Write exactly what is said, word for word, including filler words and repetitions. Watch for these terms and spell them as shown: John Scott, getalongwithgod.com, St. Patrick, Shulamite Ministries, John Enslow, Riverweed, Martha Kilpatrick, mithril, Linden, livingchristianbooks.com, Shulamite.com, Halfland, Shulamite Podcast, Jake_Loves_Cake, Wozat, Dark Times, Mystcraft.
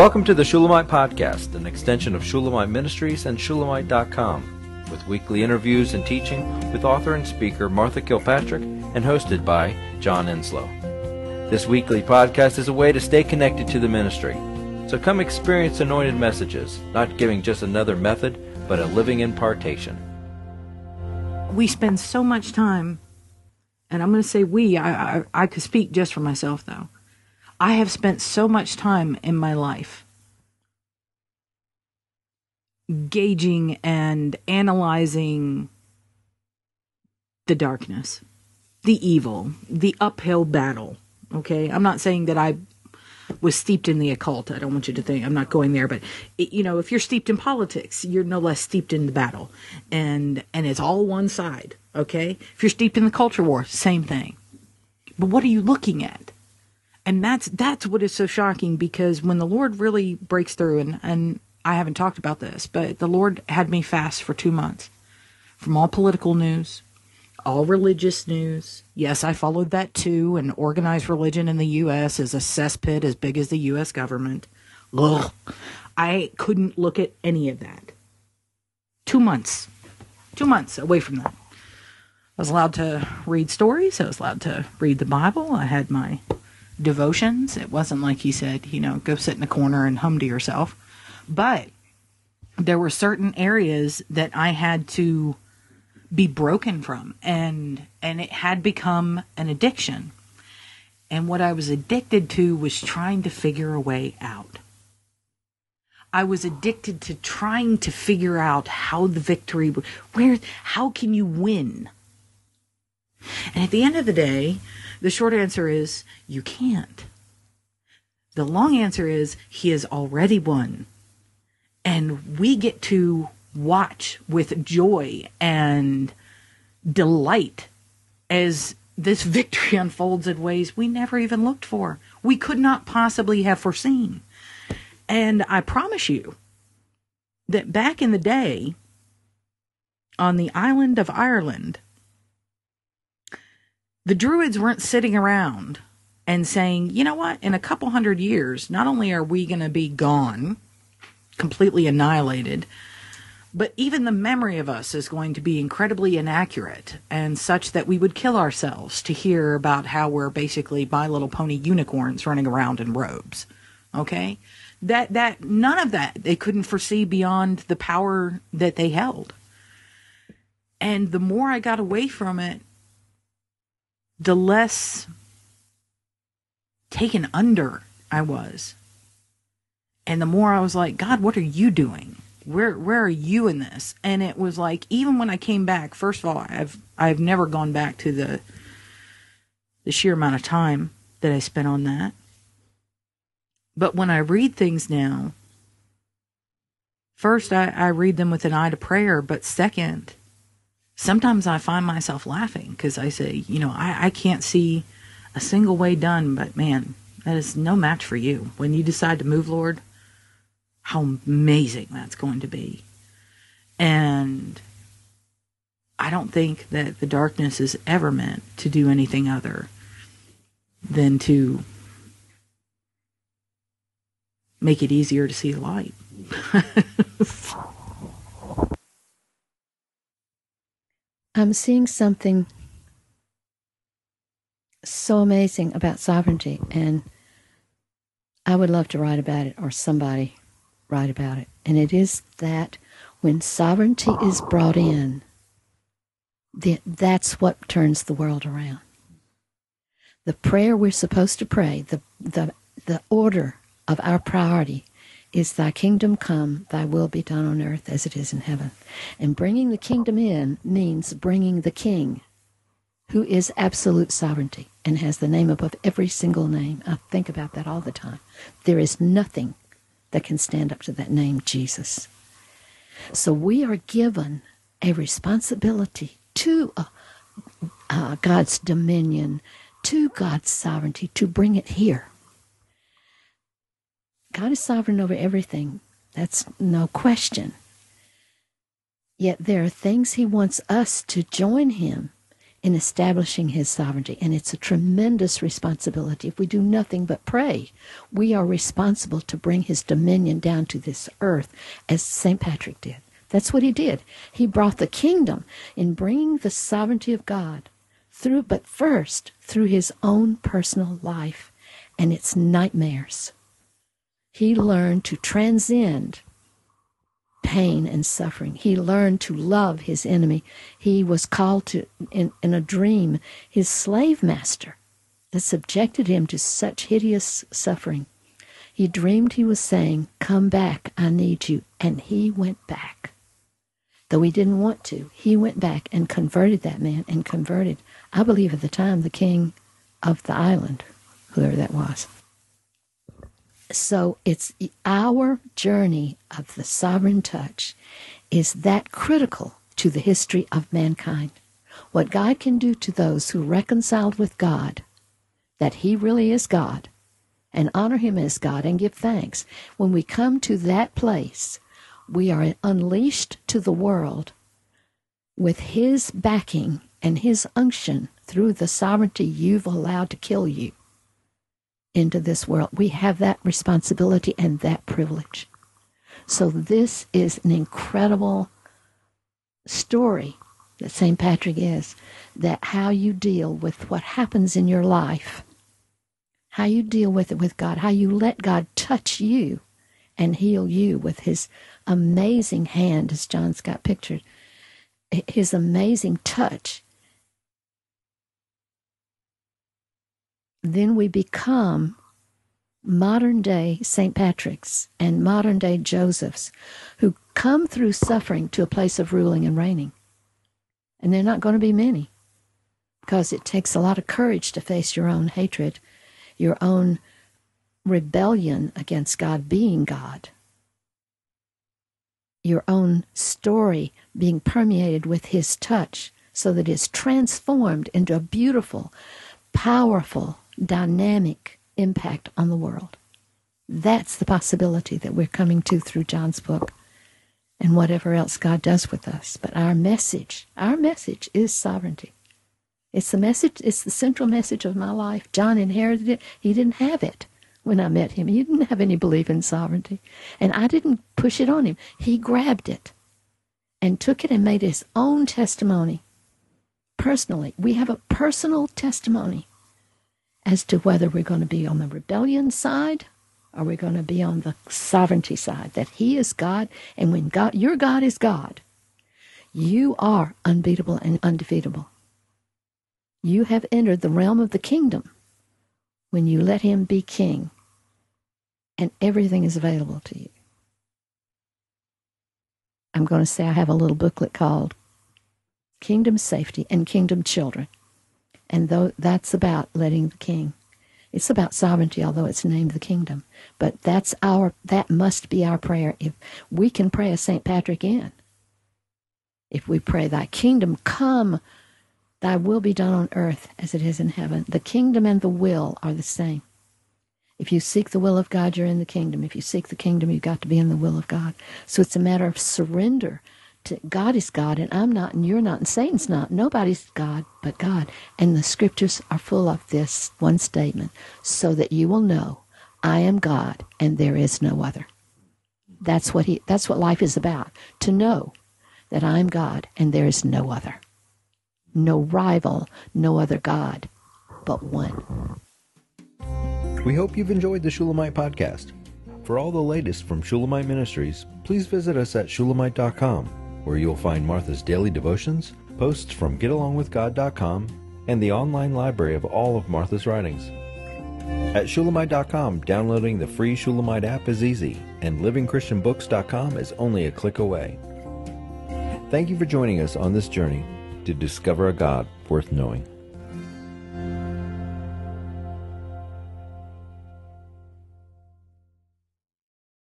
Welcome to the Shulamite Podcast, an extension of Shulamite Ministries and Shulamite dot com, with weekly interviews and teaching with author and speaker Martha Kilpatrick and hosted by John Enslow. This weekly podcast is a way to stay connected to the ministry. So come experience anointed messages, not giving just another method, but a living impartation. We spend so much time, and I'm going to say we, I, I, I could speak just for myself though. I have spent so much time in my life gauging and analyzing the darkness, the evil, the uphill battle, okay? I'm not saying that I was steeped in the occult. I don't want you to think I'm not going there, but it, you know, if you're steeped in politics, you're no less steeped in the battle, and and it's all one side, okay? If you're steeped in the culture war, same thing. But what are you looking at? And that's that's what is so shocking, because when the Lord really breaks through, and and I haven't talked about this, but the Lord had me fast for two months from all political news, all religious news. Yes, I followed that too, and organized religion in the U S is a cesspit as big as the U S government. Ugh. I couldn't look at any of that. Two months. Two months away from that. I was allowed to read stories. I was allowed to read the Bible. I had my devotions. It wasn't like he said, you know, go sit in a corner and hum to yourself. But there were certain areas that I had to be broken from, and and it had become an addiction. And what I was addicted to was trying to figure a way out. I was addicted to trying to figure out how the victory, where, how can you win? And at the end of the day, the short answer is you can't. The long answer is he has already won, and we get to watch with joy and delight as this victory unfolds in ways we never even looked for. We could not possibly have foreseen. And I promise you that back in the day on the island of Ireland, the Druids weren't sitting around and saying, you know what, in a couple hundred years, not only are we going to be gone, completely annihilated, but even the memory of us is going to be incredibly inaccurate and such that we would kill ourselves to hear about how we're basically My Little Pony unicorns running around in robes. Okay? That, that, none of that they couldn't foresee beyond the power that they held. And the more I got away from it, the less taken under I was. And the more I was like, God, what are you doing? Where where are you in this? And it was like, even when I came back, first of all, I've I've never gone back to the the sheer amount of time that I spent on that. But when I read things now, first I, I read them with an eye to prayer, but second, sometimes I find myself laughing because I say, you know, I, I can't see a single way done, but man, that is no match for you. When you decide to move, Lord, how amazing that's going to be. And I don't think that the darkness is ever meant to do anything other than to make it easier to see the light. I'm seeing something so amazing about sovereignty, and I would love to write about it, or somebody write about it. And it is that when sovereignty is brought in, the, that's what turns the world around. The prayer we're supposed to pray, the, the, the order of our priority is thy kingdom come, thy will be done on earth as it is in heaven. And bringing the kingdom in means bringing the king, who is absolute sovereignty and has the name above every single name. I think about that all the time. There is nothing that can stand up to that name, Jesus. So we are given a responsibility to uh, uh, God's dominion, to God's sovereignty, to bring it here. God is sovereign over everything. That's no question. Yet there are things he wants us to join him in establishing his sovereignty. And it's a tremendous responsibility. If we do nothing but pray, we are responsible to bring his dominion down to this earth as Saint Patrick did. That's what he did. He brought the kingdom in bringing the sovereignty of God through, but first through his own personal life and its nightmares. He learned to transcend pain and suffering. He learned to love his enemy. He was called to, in, in a dream, his slave master that subjected him to such hideous suffering. He dreamed he was saying, "Come back, I need you." And he went back. Though he didn't want to, he went back and converted that man and converted, I believe at the time, the king of the island, whoever that was. So it's our journey of the sovereign touch is that critical to the history of mankind. What God can do to those who reconciled with God, that he really is God, and honor him as God and give thanks. When we come to that place, we are unleashed to the world with his backing and his unction through the sovereignty you've allowed to kill you into this world. We have that responsibility and that privilege. So this is an incredible story that Saint Patrick is, that how you deal with what happens in your life, how you deal with it with God, how you let God touch you and heal you with his amazing hand, as John Scott pictured, his amazing touch. Then we become modern-day Saint Patricks and modern-day Josephs who come through suffering to a place of ruling and reigning. And they're not going to be many, because it takes a lot of courage to face your own hatred, your own rebellion against God being God, your own story being permeated with his touch so that it's transformed into a beautiful, powerful, dynamic impact on the world. That's the possibility that we're coming to through John's book and whatever else God does with us. But our message, our message is sovereignty. It's the message, it's the central message of my life. John inherited it. He didn't have it when I met him. He didn't have any belief in sovereignty. And I didn't push it on him. He grabbed it and took it and made his own testimony personally. We have a personal testimony as to whether we're going to be on the rebellion side or we're going to be on the sovereignty side, that he is God. And when God, your God is God, you are unbeatable and undefeatable. You have entered the realm of the kingdom when you let him be king, and everything is available to you. I'm going to say I have a little booklet called Kingdom Safety and Kingdom Children, and though that's about letting the king. It's about sovereignty, although it's named the kingdom. But that's our, that must be our prayer. If we can pray a Saint Patrick in, if we pray, "Thy kingdom come, thy will be done on earth as it is in heaven." The kingdom and the will are the same. If you seek the will of God, you're in the kingdom. If you seek the kingdom, you've got to be in the will of God. So it's a matter of surrender to God is God, and I'm not, and you're not, and Satan's not. Nobody's God but God. And the scriptures are full of this one statement, so that you will know I am God and there is no other. That's what he, that's what life is about, to know that I'm God and there is no other. No rival, no other God, but one. We hope you've enjoyed the Shulamite Podcast. For all the latest from Shulamite Ministries, please visit us at shulamite dot com, where you'll find Martha's daily devotions, posts from get along with god dot com, and the online library of all of Martha's writings. At shulamite dot com, downloading the free Shulamite app is easy, and living christian books dot com is only a click away. Thank you for joining us on this journey to discover a God worth knowing.